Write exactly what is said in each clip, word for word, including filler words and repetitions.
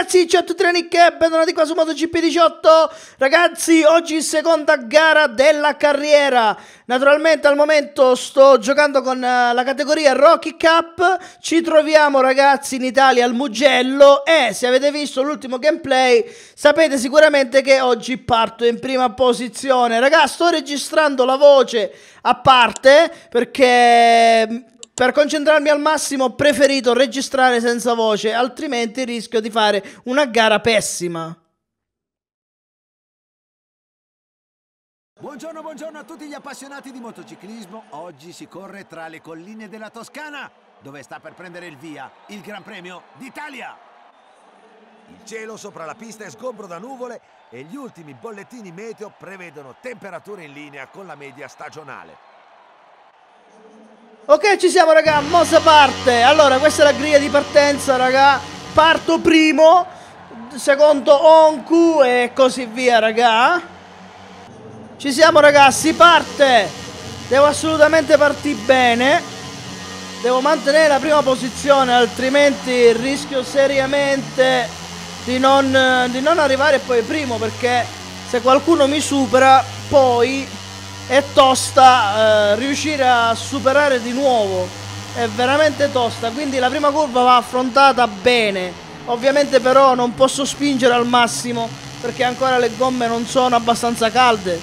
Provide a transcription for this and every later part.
ragazzi, ciao a tutti da NYKK, bentornati qua su MotoGP diciotto. Ragazzi, oggi seconda gara della carriera. Naturalmente al momento sto giocando con uh, la categoria Rocky Cup. Ci troviamo ragazzi in Italia al Mugello e se avete visto l'ultimo gameplay sapete sicuramente che oggi parto in prima posizione. Ragazzi, sto registrando la voce a parte perché... per concentrarmi al massimo ho preferito registrare senza voce, altrimenti rischio di fare una gara pessima. Buongiorno, buongiorno a tutti gli appassionati di motociclismo. Oggi si corre tra le colline della Toscana, dove sta per prendere il via il Gran Premio d'Italia. Il cielo sopra la pista è sgombro da nuvole e gli ultimi bollettini meteo prevedono temperature in linea con la media stagionale. Ok, ci siamo raga, mossa parte. Allora, questa è la griglia di partenza raga. Parto primo, secondo Onku e così via raga. Ci siamo raga, si parte. Devo assolutamente partire bene. Devo mantenere la prima posizione, altrimenti rischio seriamente di non, di non arrivare poi primo, perché se qualcuno mi supera poi... è tosta eh, riuscire a superare di nuovo, è veramente tosta, quindi la prima curva va affrontata bene. Ovviamente però non posso spingere al massimo perché ancora le gomme non sono abbastanza calde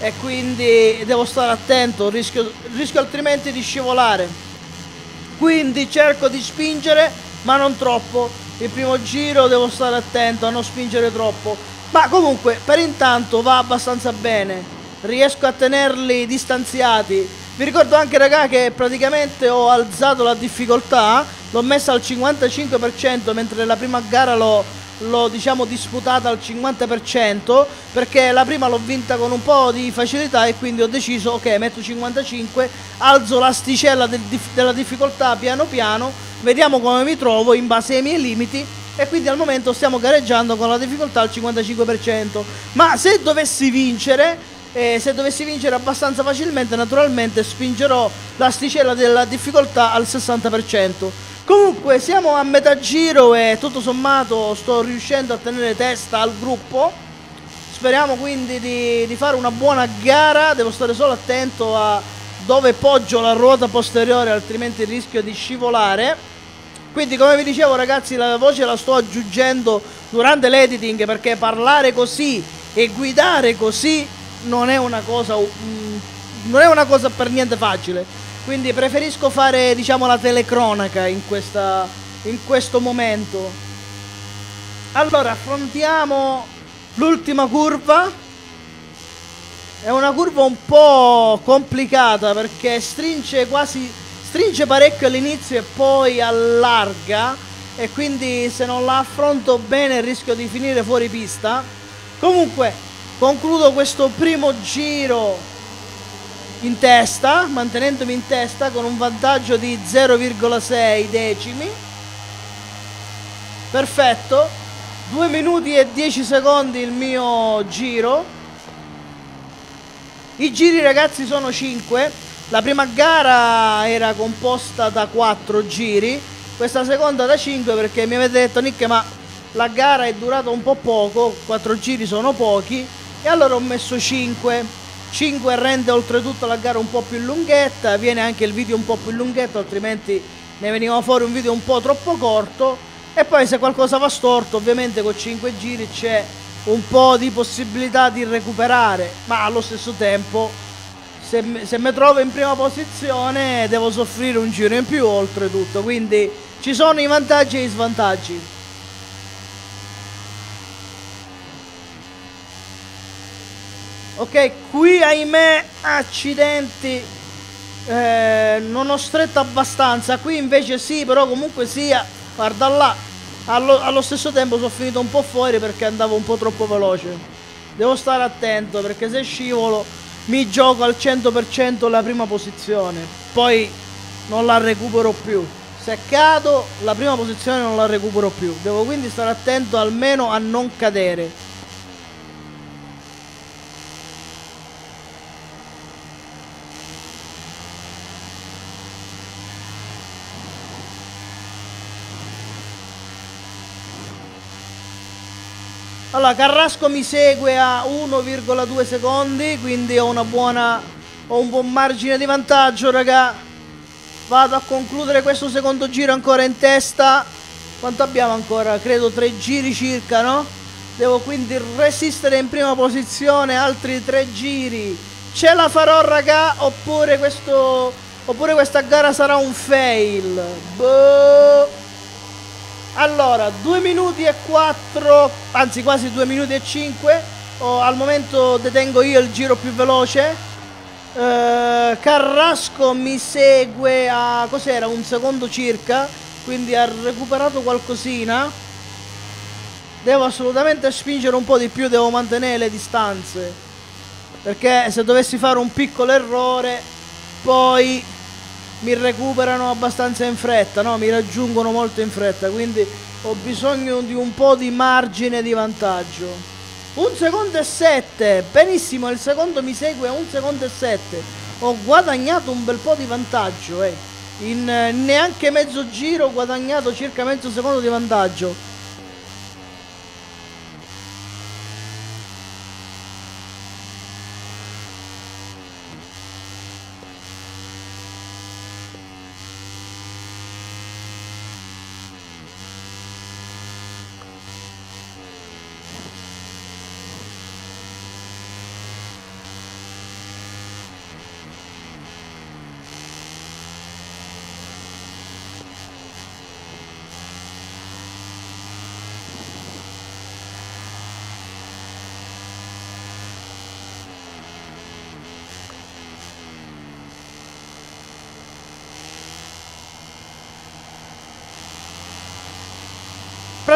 e quindi devo stare attento, rischio, rischio altrimenti di scivolare, quindi cerco di spingere ma non troppo. Il primo giro devo stare attento a non spingere troppo, ma comunque per intanto va abbastanza bene, riesco a tenerli distanziati. Vi ricordo anche raga che praticamente ho alzato la difficoltà, l'ho messa al cinquantacinque per cento mentre la prima gara l'ho diciamo disputata al cinquanta per cento, perché la prima l'ho vinta con un po' di facilità e quindi ho deciso ok, metto cinquantacinque, alzo l'asticella del, della difficoltà piano piano, vediamo come mi trovo in base ai miei limiti. E quindi al momento stiamo gareggiando con la difficoltà al cinquantacinque per cento, ma se dovessi vincere E se dovessi vincere abbastanza facilmente naturalmente spingerò l'asticella della difficoltà al sessanta per cento. Comunque siamo a metà giro e tutto sommato sto riuscendo a tenere testa al gruppo. Speriamo quindi di, di fare una buona gara. Devo stare solo attento a dove poggio la ruota posteriore, altrimenti rischio di scivolare. Quindi come vi dicevo ragazzi, la voce la sto aggiungendo durante l'editing, perché parlare così e guidare così non è una cosa mh, non è una cosa per niente facile, quindi preferisco fare diciamo la telecronaca in questa in questo momento. Allora, affrontiamo l'ultima curva. È una curva un po' complicata perché stringe quasi stringe parecchio all'inizio e poi allarga, e quindi se non la affronto bene rischio di finire fuori pista. Comunque concludo questo primo giro in testa, mantenendomi in testa con un vantaggio di zero virgola sei decimi. Perfetto, due minuti e dieci secondi il mio giro. I giri ragazzi sono cinque, la prima gara era composta da quattro giri, questa seconda da cinque, perché mi avete detto Nick ma la gara è durata un po' poco, quattro giri sono pochi. E allora ho messo cinque cinque, rende oltretutto la gara un po' più lunghetta, viene anche il video un po' più lunghetto, altrimenti ne veniva fuori un video un po' troppo corto. E poi se qualcosa va storto ovviamente con cinque giri c'è un po' di possibilità di recuperare, ma allo stesso tempo se, se mi trovo in prima posizione devo soffrire un giro in più oltretutto, quindi ci sono i vantaggi e i svantaggi. Ok, qui ahimè accidenti, eh, non ho stretto abbastanza, qui invece sì, però comunque sia, guarda là, allo, allo stesso tempo sono finito un po' fuori perché andavo un po' troppo veloce. Devo stare attento perché se scivolo mi gioco al cento per cento la prima posizione, poi non la recupero più, se cado la prima posizione non la recupero più, devo quindi stare attento almeno a non cadere. Allora Carrasco mi segue a uno virgola due secondi, quindi ho una buona, ho un buon margine di vantaggio, raga. Vado a concludere questo secondo giro ancora in testa. Quanto abbiamo ancora? Credo tre giri circa, no? Devo quindi resistere in prima posizione altri tre giri. Ce la farò, raga, oppure questo, oppure questa gara sarà un fail. Boh. Allora, due minuti e quattro, anzi quasi due minuti e cinque, oh, al momento detengo io il giro più veloce. eh, Carrasco mi segue a, cos'era, un secondo circa, quindi ha recuperato qualcosina. Devo assolutamente spingere un po' di più, devo mantenere le distanze, perché se dovessi fare un piccolo errore poi mi recuperano abbastanza in fretta, no? Mi raggiungono molto in fretta, quindi ho bisogno di un po' di margine di vantaggio. Un secondo e sette, benissimo, il secondo mi segue a un secondo e sette. Ho guadagnato un bel po' di vantaggio, eh. In eh, neanche mezzo giro ho guadagnato circa mezzo secondo di vantaggio.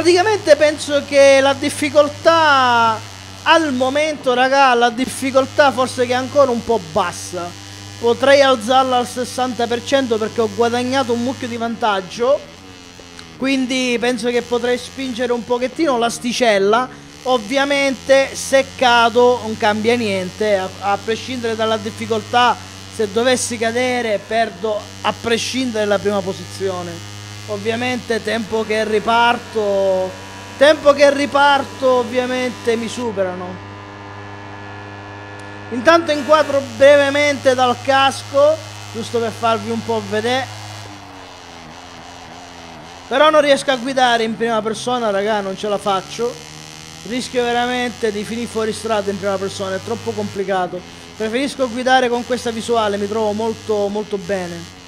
Praticamente penso che la difficoltà al momento, raga, la difficoltà forse che è ancora un po' bassa. Potrei alzarla al sessanta per cento perché ho guadagnato un mucchio di vantaggio. Quindi penso che potrei spingere un pochettino l'asticella. Ovviamente se cado non cambia niente, a, a prescindere dalla difficoltà. Se dovessi cadere perdo a prescindere dalla prima posizione. Ovviamente tempo che riparto, tempo che riparto ovviamente mi superano. Intanto inquadro brevemente dal casco, giusto per farvi un po' vedere. Però non riesco a guidare in prima persona, raga, non ce la faccio. Rischio veramente di finire fuori strada in prima persona, è troppo complicato. Preferisco guidare con questa visuale, mi trovo molto molto bene.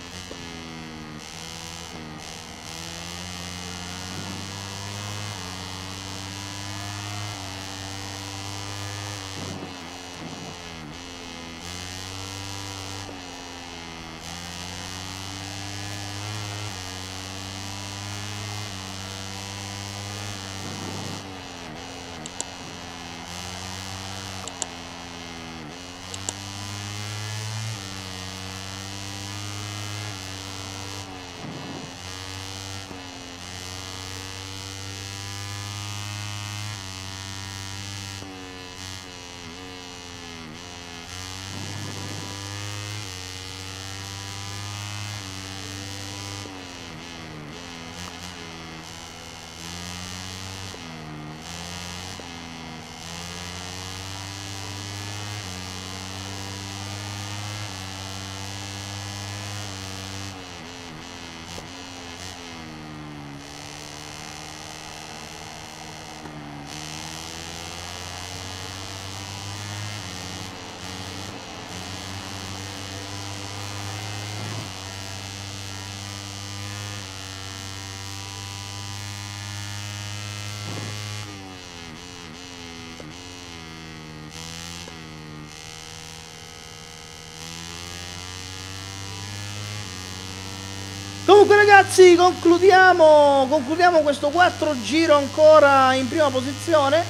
Comunque ragazzi, concludiamo, concludiamo questo quattro giro ancora in prima posizione.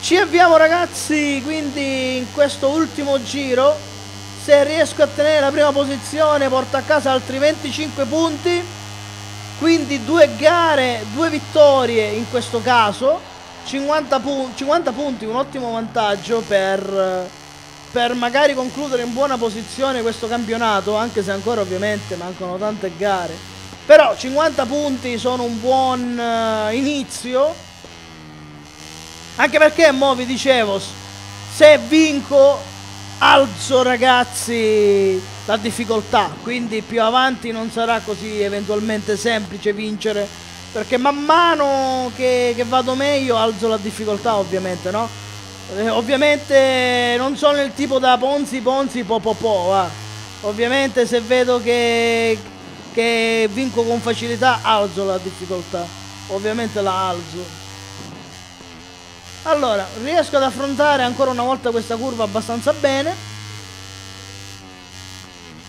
Ci avviamo ragazzi quindi in questo ultimo giro. Se riesco a tenere la prima posizione porto a casa altri venticinque punti. Quindi due gare, due vittorie in questo caso. cinquanta punti, un ottimo vantaggio per... per magari concludere in buona posizione questo campionato, anche se ancora ovviamente mancano tante gare. Però cinquanta punti sono un buon uh, inizio. Anche perché mo vi dicevo, se vinco alzo ragazzi la difficoltà, quindi più avanti non sarà così eventualmente semplice vincere, perché man mano che, che vado meglio alzo la difficoltà ovviamente, no? Eh, ovviamente non sono il tipo da ponzi ponzi po po po, va. Ovviamente se vedo che, che vinco con facilità alzo la difficoltà, ovviamente la alzo. Allora, riesco ad affrontare ancora una volta questa curva abbastanza bene.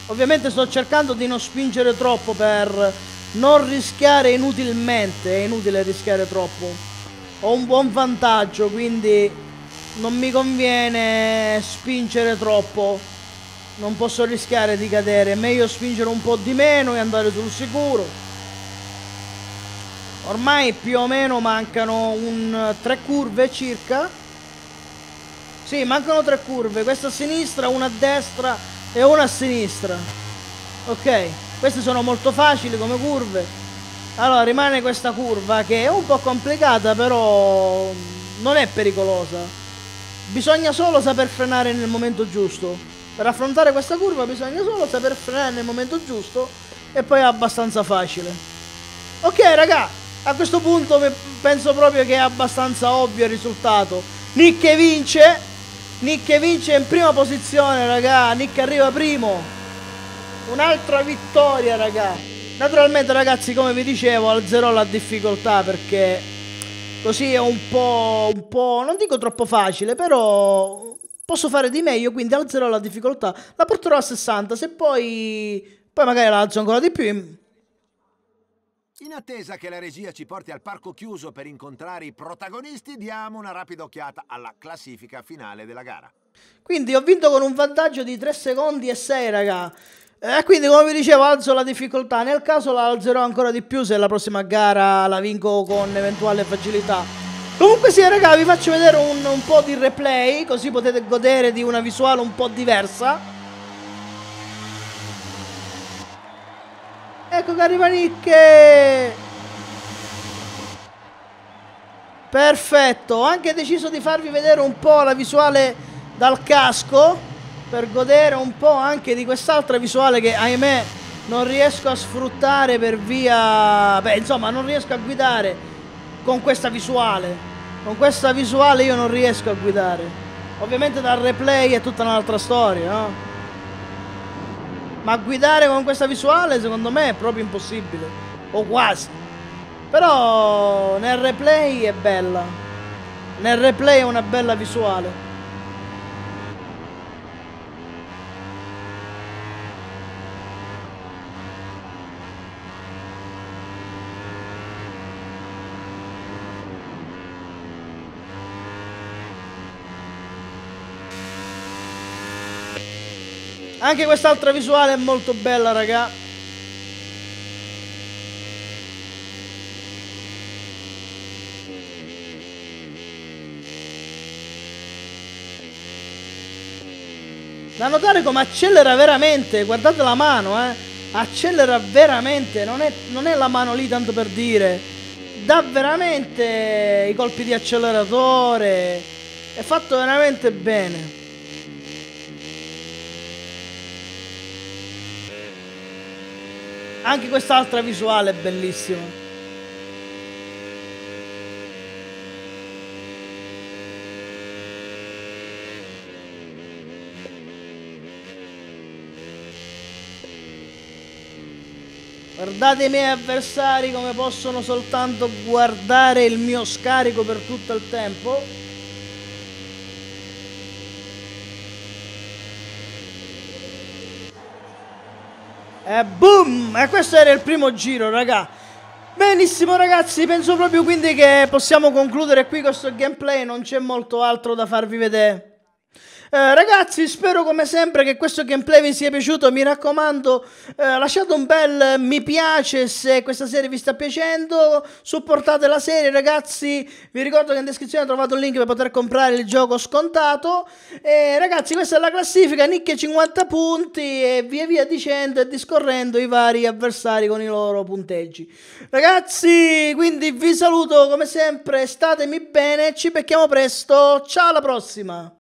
Ovviamente sto cercando di non spingere troppo per non rischiare inutilmente. È inutile rischiare troppo. Ho un buon vantaggio, quindi non mi conviene spingere troppo. Non posso rischiare di cadere. È meglio spingere un po' di meno e andare sul sicuro. Ormai più o meno mancano un, tre curve circa. Sì, mancano tre curve. Questa a sinistra, una a destra e una a sinistra. Ok, queste sono molto facili come curve. Allora rimane questa curva che è un po' complicata, però non è pericolosa. Bisogna solo saper frenare nel momento giusto. Per affrontare questa curva bisogna solo saper frenare nel momento giusto e poi è abbastanza facile. Ok raga, a questo punto penso proprio che è abbastanza ovvio il risultato. Nick che vince, Nick che vince in prima posizione raga, Nick arriva primo. Un'altra vittoria raga. Naturalmente ragazzi, come vi dicevo, alzerò la difficoltà perché così è un po', un po', non dico troppo facile, però posso fare di meglio, quindi alzerò la difficoltà. La porterò a sessanta, se poi, poi magari la alzo ancora di più. In attesa che la regia ci porti al parco chiuso per incontrare i protagonisti, diamo una rapida occhiata alla classifica finale della gara. Quindi ho vinto con un vantaggio di tre secondi e sei, raga. E eh, quindi, come vi dicevo, alzo la difficoltà. Nel caso la alzerò ancora di più se la prossima gara la vinco con eventuale facilità. Comunque sì, raga, vi faccio vedere un, un po' di replay, così potete godere di una visuale un po' diversa. Ecco che arriva Nick. Perfetto. Ho anche deciso di farvi vedere un po' la visuale dal casco, per godere un po' anche di quest'altra visuale che ahimè non riesco a sfruttare per via... Beh insomma, non riesco a guidare con questa visuale. Con questa visuale io non riesco a guidare. Ovviamente dal replay è tutta un'altra storia, no? Ma guidare con questa visuale secondo me è proprio impossibile, o quasi. Però nel replay è bella. Nel replay è una bella visuale. Anche quest'altra visuale è molto bella, raga. Da notare come accelera veramente, guardate la mano, eh. Accelera veramente, non è, non è la mano lì tanto per dire. Dà veramente i colpi di acceleratore. È fatto veramente bene. Anche quest'altra visuale è bellissima. Guardate i miei avversari come possono soltanto guardare il mio scarico per tutto il tempo. E boom! E questo era il primo giro, raga. Benissimo ragazzi, penso proprio quindi che possiamo concludere qui questo gameplay, non c'è molto altro da farvi vedere. Eh, ragazzi, spero come sempre che questo gameplay vi sia piaciuto. Mi raccomando, eh, lasciate un bel mi piace se questa serie vi sta piacendo, supportate la serie ragazzi. Vi ricordo che in descrizione trovate un link per poter comprare il gioco scontato. E ragazzi, questa è la classifica, nicchie cinquanta punti e via via dicendo e discorrendo i vari avversari con i loro punteggi. Ragazzi, quindi vi saluto come sempre, statemi bene, ci becchiamo presto, ciao, alla prossima!